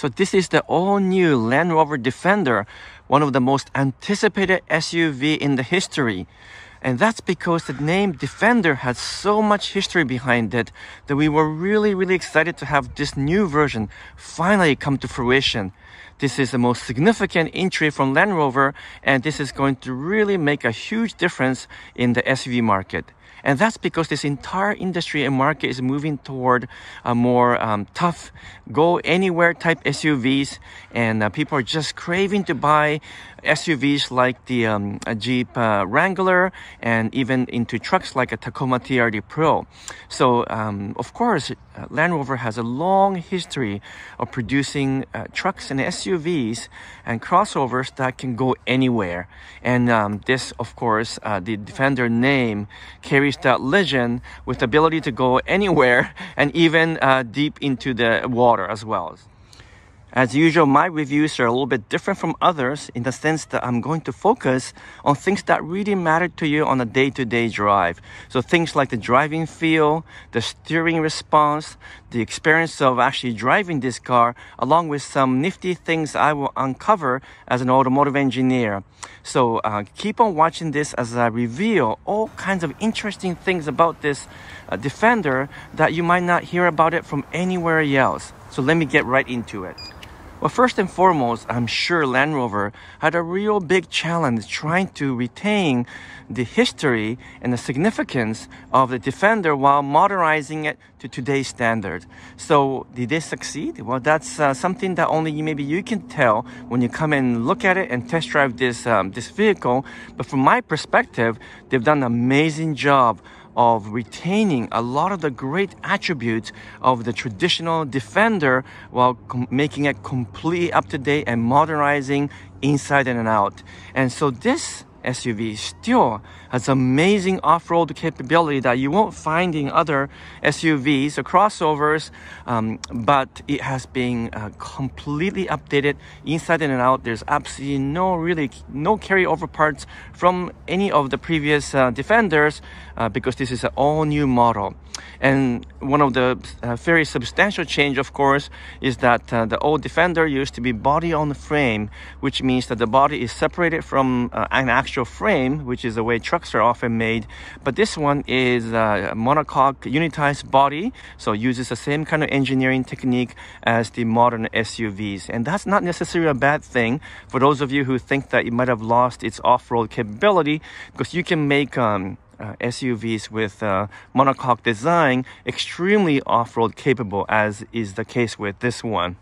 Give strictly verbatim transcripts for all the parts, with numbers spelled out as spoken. So this is the all-new Land Rover Defender, one of the most anticipated S U V in the history. And that's because the name Defender had so much history behind it that we were really, really excited to have this new version finally come to fruition. This is the most significant entry from Land Rover, and this is going to really make a huge difference in the S U V market. And that's because this entire industry and market is moving toward a more um, tough, go-anywhere type S U Vs. And uh, people are just craving to buy S U Vs like the um, Jeep uh, Wrangler, and even into trucks like a Tacoma T R D Pro. So, um, of course, uh, Land Rover has a long history of producing uh, trucks and S U Vs and crossovers that can go anywhere. And um, this, of course, uh, the Defender name carries that legend with the ability to go anywhere and even uh, deep into the water as well. As usual, my reviews are a little bit different from others in the sense that I'm going to focus on things that really matter to you on a day-to-day drive. So things like the driving feel, the steering response, the experience of actually driving this car, along with some nifty things I will uncover as an automotive engineer. So uh, keep on watching this as I reveal all kinds of interesting things about this uh, Defender that you might not hear about it from anywhere else. So let me get right into it. Well, first and foremost, I'm sure Land Rover had a real big challenge trying to retain the history and the significance of the Defender while modernizing it to today's standard. So did they succeed? Well, that's uh, something that only you, maybe you can tell when you come and look at it and test drive this, um, this vehicle. But from my perspective, they've done an amazing job of retaining a lot of the great attributes of the traditional Defender while making it completely up-to-date and modernizing inside and out. And so this S U V still has amazing off-road capability that you won't find in other S U Vs or crossovers, um, but it has been uh, completely updated inside and out. There's absolutely no really no carryover parts from any of the previous uh, Defenders uh, because this is an all-new model. And one of the uh, very substantial change, of course, is that uh, the old Defender used to be body on frame, which means that the body is separated from uh, an actual frame, which is the way trucks are often made. But this one is uh, a monocoque unitized body, so uses the same kind of engineering technique as the modern S U Vs. And that's not necessarily a bad thing for those of you who think that it might have lost its off-road capability, because you can make um, Uh, S U Vs with uh, monocoque design extremely off-road capable, as is the case with this one.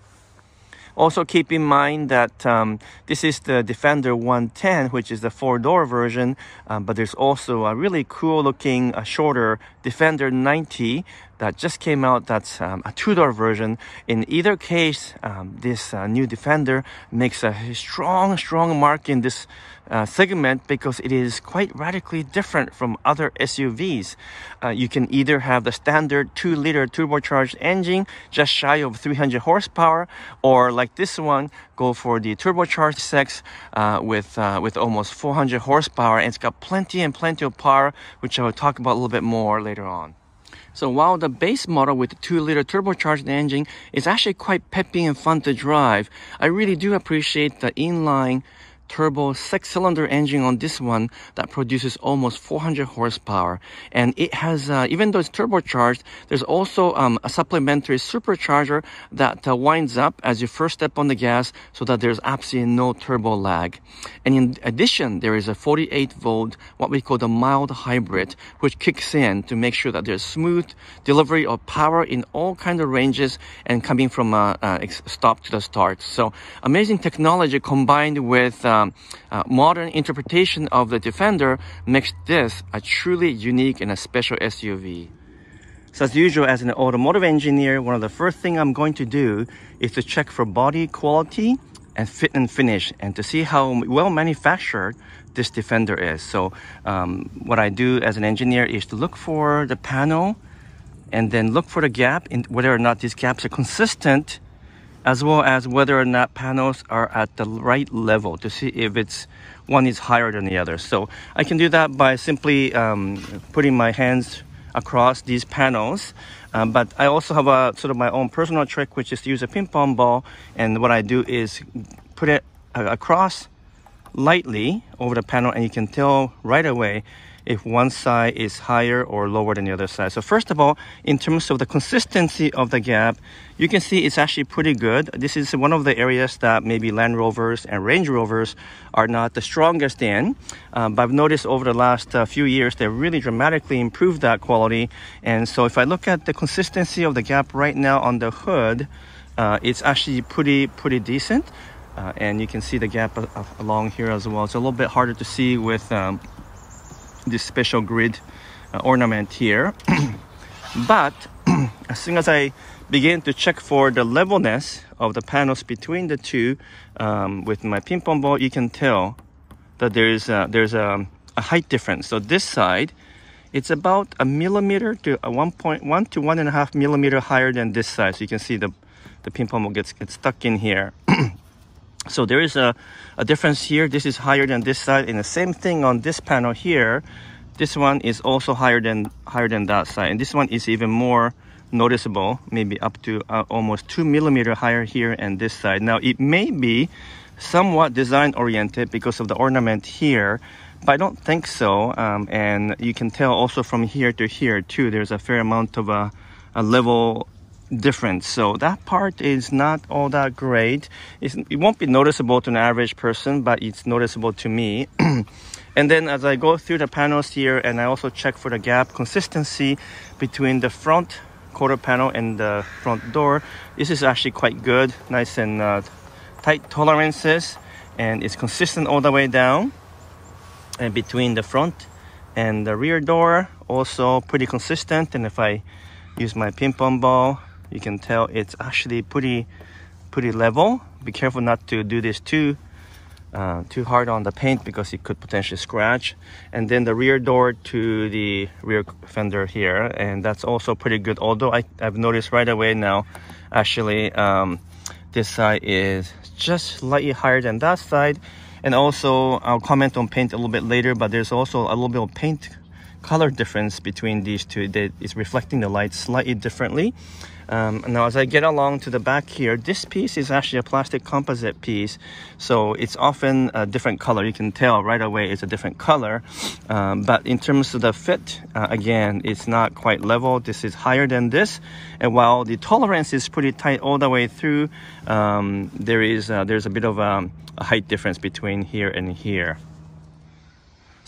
Also keep in mind that um, this is the Defender one ten, which is the four-door version, um, but there's also a really cool-looking, uh, shorter Defender ninety that just came out that's um, a two-door version. In either case, um, this uh, new Defender makes a strong, strong mark in this uh, segment because it is quite radically different from other S U Vs. Uh, you can either have the standard two liter turbocharged engine, just shy of three hundred horsepower, or like this one, go for the turbocharged six uh, with, uh, with almost four hundred horsepower, and it's got plenty and plenty of power, which I will talk about a little bit more later on. So while the base model with the two liter turbocharged engine is actually quite peppy and fun to drive, I really do appreciate the inline turbo six-cylinder engine on this one that produces almost four hundred horsepower. And it has, uh, even though it's turbocharged, there's also um, a supplementary supercharger that uh, winds up as you first step on the gas so that there's absolutely no turbo lag. And in addition, there is a forty-eight volt, what we call the mild hybrid, which kicks in to make sure that there's smooth delivery of power in all kinds of ranges and coming from a, a stop to the start. So amazing technology combined with um, Um, uh, modern interpretation of the Defender makes this a truly unique and a special S U V. So as usual, as an automotive engineer, one of the first things I'm going to do is to check for body quality and fit and finish, and to see how well manufactured this Defender is. So um, what I do as an engineer is to look for the panel and then look for the gap, in whether or not these gaps are consistent, as well as whether or not panels are at the right level, to see if it's one is higher than the other. So I can do that by simply um, putting my hands across these panels. Um, but I also have a sort of my own personal trick, which is to use a ping pong ball. And what I do is put it across lightly over the panel, and you can tell right away if one side is higher or lower than the other side. So first of all, in terms of the consistency of the gap, you can see it's actually pretty good. This is one of the areas that maybe Land Rovers and Range Rovers are not the strongest in. Um, but I've noticed over the last uh, few years, they've really dramatically improved that quality. And so if I look at the consistency of the gap right now on the hood, uh, it's actually pretty, pretty decent. Uh, and you can see the gap along here as well. It's a little bit harder to see with um, this special grid uh, ornament here. But as soon as I begin to check for the levelness of the panels between the two um, with my ping pong ball, you can tell that there is a, there's a, a height difference. So this side, it's about a millimeter to a one point one to one and a half millimeter higher than this side. So you can see the, the ping pong ball gets, gets stuck in here. So there is a, a difference here. This is higher than this side, and the same thing on this panel here. This one is also higher than higher than that side, and this one is even more noticeable, maybe up to uh, almost two millimeter higher here and this side. Now it may be somewhat design oriented because of the ornament here, but I don't think so. Um, and you can tell also from here to here too, there's a fair amount of a, a level difference. So that part is not all that great. It's, it won't be noticeable to an average person, but it's noticeable to me. And then as I go through the panels here, and I also check for the gap consistency between the front quarter panel and the front door, this is actually quite good. Nice and uh, tight tolerances, and it's consistent all the way down. And between the front and the rear door, also pretty consistent. And if I use my ping pong ball, you can tell it's actually pretty, pretty level. Be careful not to do this too, uh, too hard on the paint because it could potentially scratch. And then the rear door to the rear fender here, and that's also pretty good. Although I, I've noticed right away now, actually, um, this side is just slightly higher than that side. And also, I'll comment on paint a little bit later, but there's also a little bit of paint color difference between these two that is reflecting the light slightly differently. Um, now as I get along to the back here, this piece is actually a plastic composite piece, so it's often a different color. You can tell right away it's a different color, um, but in terms of the fit, uh, again, it's not quite level. This is higher than this, and while the tolerance is pretty tight all the way through, um, there is uh, there's a bit of um, a height difference between here and here.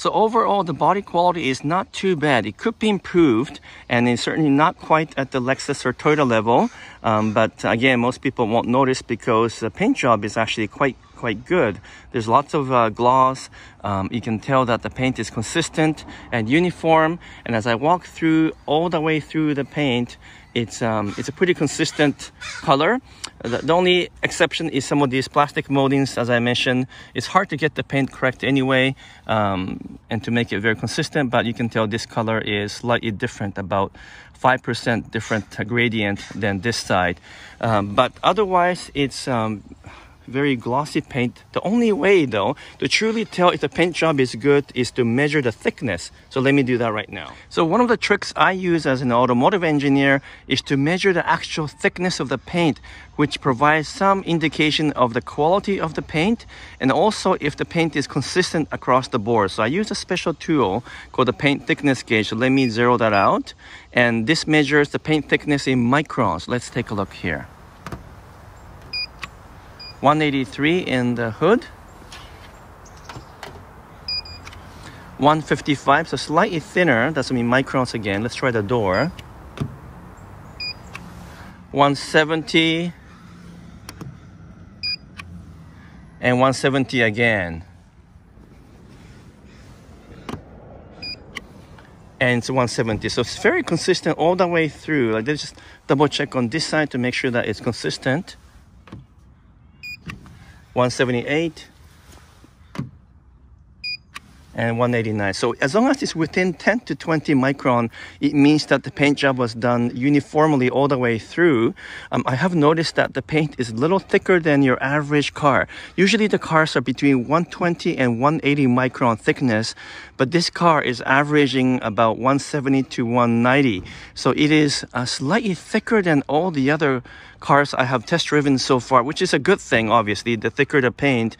So overall, the body quality is not too bad. It could be improved, and it's certainly not quite at the Lexus or Toyota level. Um, but again, most people won't notice because the paint job is actually quite quite good. There's lots of uh, gloss. Um, you can tell that the paint is consistent and uniform. And as I walk through all the way through the paint, it's um, it's a pretty consistent color. The, the only exception is some of these plastic moldings, as I mentioned. It's hard to get the paint correct anyway, um, and to make it very consistent. But you can tell this color is slightly different, about five percent different gradient than this side. Um, but otherwise, it's um, very glossy paint. The only way though to truly tell if the paint job is good is to measure the thickness. So let me do that right now. So one of the tricks I use as an automotive engineer is to measure the actual thickness of the paint, which provides some indication of the quality of the paint and also if the paint is consistent across the board. So I use a special tool called the paint thickness gauge. So let me zero that out, and this measures the paint thickness in microns. Let's take a look here. one eighty-three in the hood, one fifty-five, so slightly thinner. That's gonna be microns again. Let's try the door. one seventy and one seventy again, and it's one seventy. So it's very consistent all the way through. Like, let's just double check on this side to make sure that it's consistent. one seventy-eight and one eighty-nine. So as long as it's within ten to twenty micron, it means that the paint job was done uniformly all the way through. Um, I have noticed that the paint is a little thicker than your average car. Usually the cars are between one twenty and one eighty micron thickness, but this car is averaging about one seventy to one ninety. So it is uh, slightly thicker than all the other cars I have test driven so far, which is a good thing, obviously. The thicker the paint,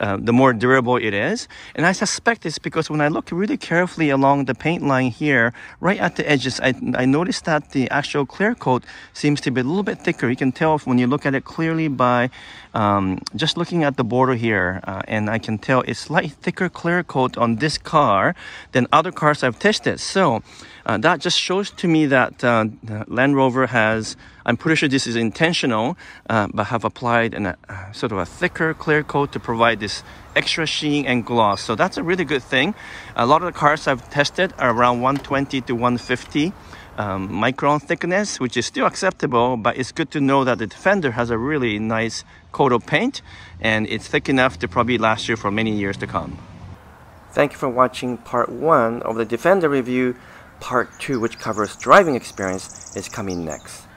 Uh, the more durable it is. And I suspect it's because when I look really carefully along the paint line here, right at the edges, I, I noticed that the actual clear coat seems to be a little bit thicker. You can tell when you look at it clearly by um, just looking at the border here. Uh, and I can tell it's slightly thicker clear coat on this car than other cars I've tested. So uh, that just shows to me that uh, Land Rover has, I'm pretty sure this is intentional, uh, but have applied an, a sort of a thicker clear coat to provide this extra sheen and gloss. So that's a really good thing. A lot of the cars I've tested are around one twenty to one fifty um, micron thickness, which is still acceptable, but it's good to know that the Defender has a really nice coat of paint, and it's thick enough to probably last you for many years to come. Thank you for watching part one of the Defender review. Part two, which covers driving experience, is coming next.